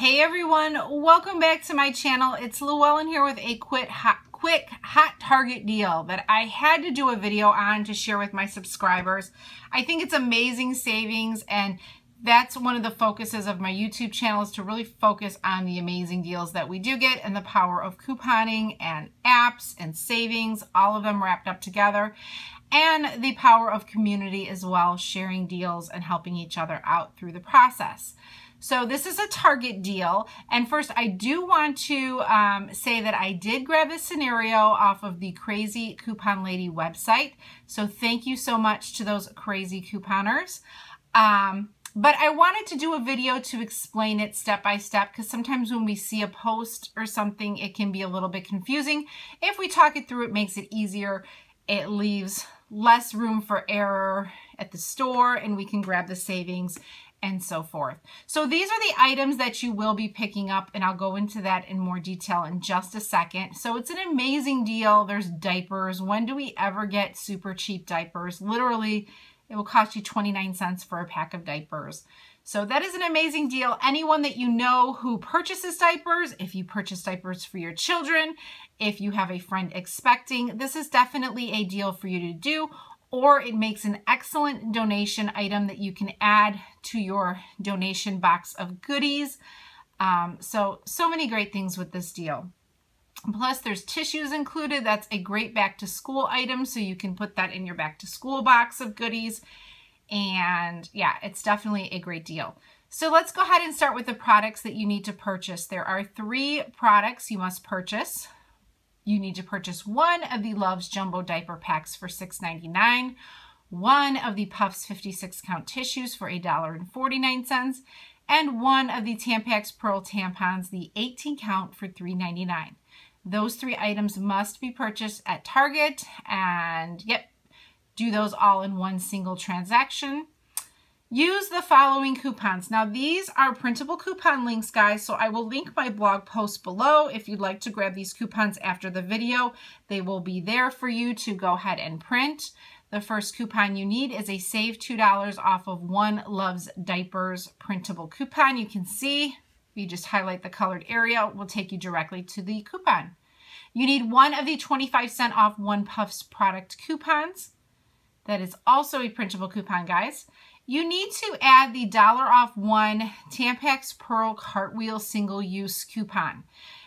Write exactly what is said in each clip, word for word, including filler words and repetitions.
Hey everyone, welcome back to my channel. It's Llewellyn here with a quick hot, quick hot Target deal that I had to do a video on to share with my subscribers. I think it's amazing savings, and that's one of the focuses of my YouTube channel, is to really focus on the amazing deals that we do get and the power of couponing and apps and savings, all of them wrapped up together, and the power of community as well, sharing deals and helping each other out through the process. So this is a Target deal, and first I do want to um, say that I did grab this scenario off of the Crazy Coupon Lady website, so thank you so much to those crazy couponers. Um, but I wanted to do a video to explain it step by step, because sometimes when we see a post or something it can be a little bit confusing. If we talk it through, it makes it easier, it leaves less room for error at the store, and we can grab the savings and so forth. So these are the items that you will be picking up, and I'll go into that in more detail in just a second. So it's an amazing deal. There's diapers. When do we ever get super cheap diapers? Literally, it will cost you twenty-nine cents for a pack of diapers. So that is an amazing deal. Anyone that you know who purchases diapers, if you purchase diapers for your children, if you have a friend expecting, this is definitely a deal for you to do. Or it makes an excellent donation item that you can add to your donation box of goodies. Um, so, so many great things with this deal. Plus there's tissues included. That's a great back to school item. So you can put that in your back to school box of goodies. And yeah, it's definitely a great deal. So let's go ahead and start with the products that you need to purchase. There are three products you must purchase. You need to purchase one of the Love's Jumbo Diaper Packs for six ninety-nine, one of the Puffs fifty-six count tissues for a dollar forty-nine, and one of the Tampax Pearl tampons, the eighteen count, for three ninety-nine. Those three items must be purchased at Target, and yep, do those all in one single transaction. Use the following coupons. Now these are printable coupon links, guys, so I will link my blog post below. If you'd like to grab these coupons after the video, they will be there for you to go ahead and print. The first coupon you need is a save two dollars off of one Love's Diapers printable coupon. You can see, if you just highlight the colored area, it will take you directly to the coupon. You need one of the twenty-five cent off one Puffs product coupons. That is also a printable coupon, guys. You need to add the dollar off one Tampax Pearl Cartwheel single use coupon.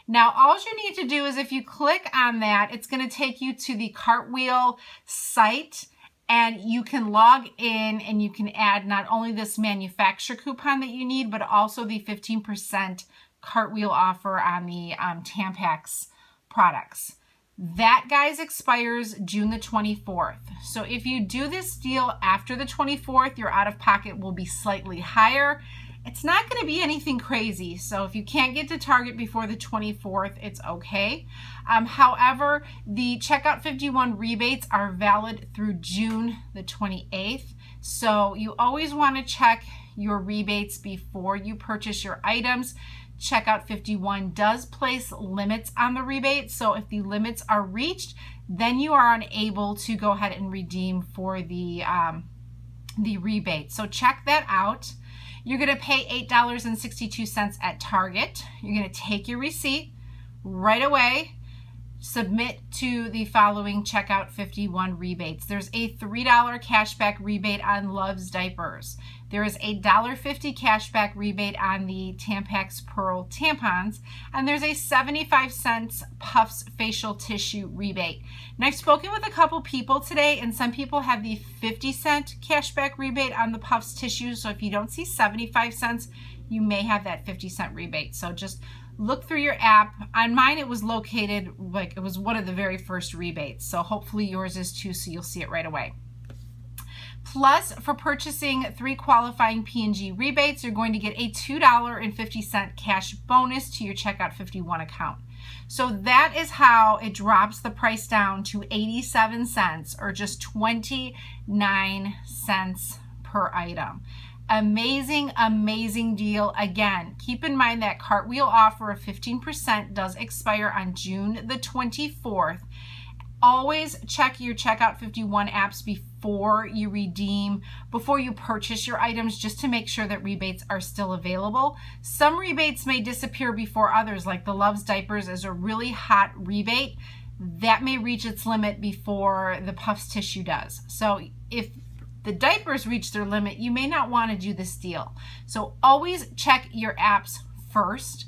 Now all you need to do is, if you click on that, it's going to take you to the Cartwheel site, and you can log in and you can add not only this manufacturer coupon that you need, but also the fifteen percent Cartwheel offer on the um, Tampax products. That, guys, expires June the twenty-fourth. So if you do this deal after the twenty-fourth, your out-of-pocket will be slightly higher. It's not going to be anything crazy. So if you can't get to Target before the twenty-fourth, it's okay. Um, however, the Checkout fifty-one rebates are valid through June the twenty-eighth. So you always want to check your rebates before you purchase your items. Checkout fifty-one does place limits on the rebate, so if the limits are reached, then you are unable to go ahead and redeem for the um, the rebate. So check that out. You're going to pay eight dollars and sixty-two cents at Target. You're going to take your receipt right away, submit to the following Checkout fifty-one rebates. There's a three dollar cashback rebate on Love's Diapers. There is a one dollar fifty cashback rebate on the Tampax Pearl tampons, and there's a seventy-five cents Puffs facial tissue rebate. And I've spoken with a couple people today, and some people have the fifty cent cashback rebate on the Puffs tissue, so if you don't see seventy-five cents, you may have that fifty cent rebate. So just look through your app. On mine, it was located, like it was one of the very first rebates. So hopefully yours is too, so you'll see it right away. Plus, for purchasing three qualifying P and G rebates, you're going to get a two dollars and fifty cents cash bonus to your Checkout fifty-one account. So that is how it drops the price down to eighty-seven cents, or just twenty-nine cents per item. Amazing, amazing deal. Again, keep in mind that Cartwheel offer of fifteen percent does expire on June the twenty-fourth. Always check your Checkout fifty-one apps before before you redeem, before you purchase your items, just to make sure that rebates are still available. Some rebates may disappear before others, like the Love's diapers is a really hot rebate that may reach its limit before the Puffs tissue does. So if the diapers reach their limit, you may not want to do this deal. So always check your apps first,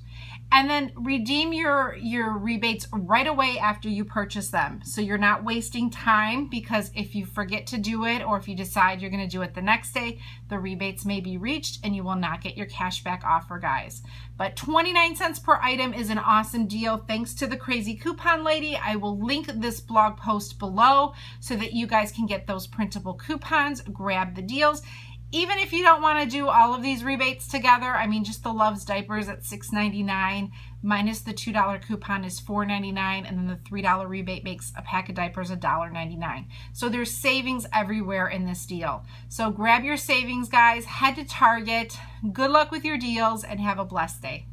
and then redeem your, your rebates right away after you purchase them. So you're not wasting time, because if you forget to do it, or if you decide you're gonna do it the next day, the rebates may be reached and you will not get your cash back offer, guys. But twenty-nine cents per item is an awesome deal. Thanks to the Crazy Coupon Lady. I will link this blog post below so that you guys can get those printable coupons, grab the deals. Even if you don't want to do all of these rebates together, I mean, just the Love's diapers at six ninety-nine minus the two dollar coupon is four ninety-nine, and then the three dollar rebate makes a pack of diapers one ninety-nine. So there's savings everywhere in this deal. So grab your savings, guys. Head to Target. Good luck with your deals and have a blessed day.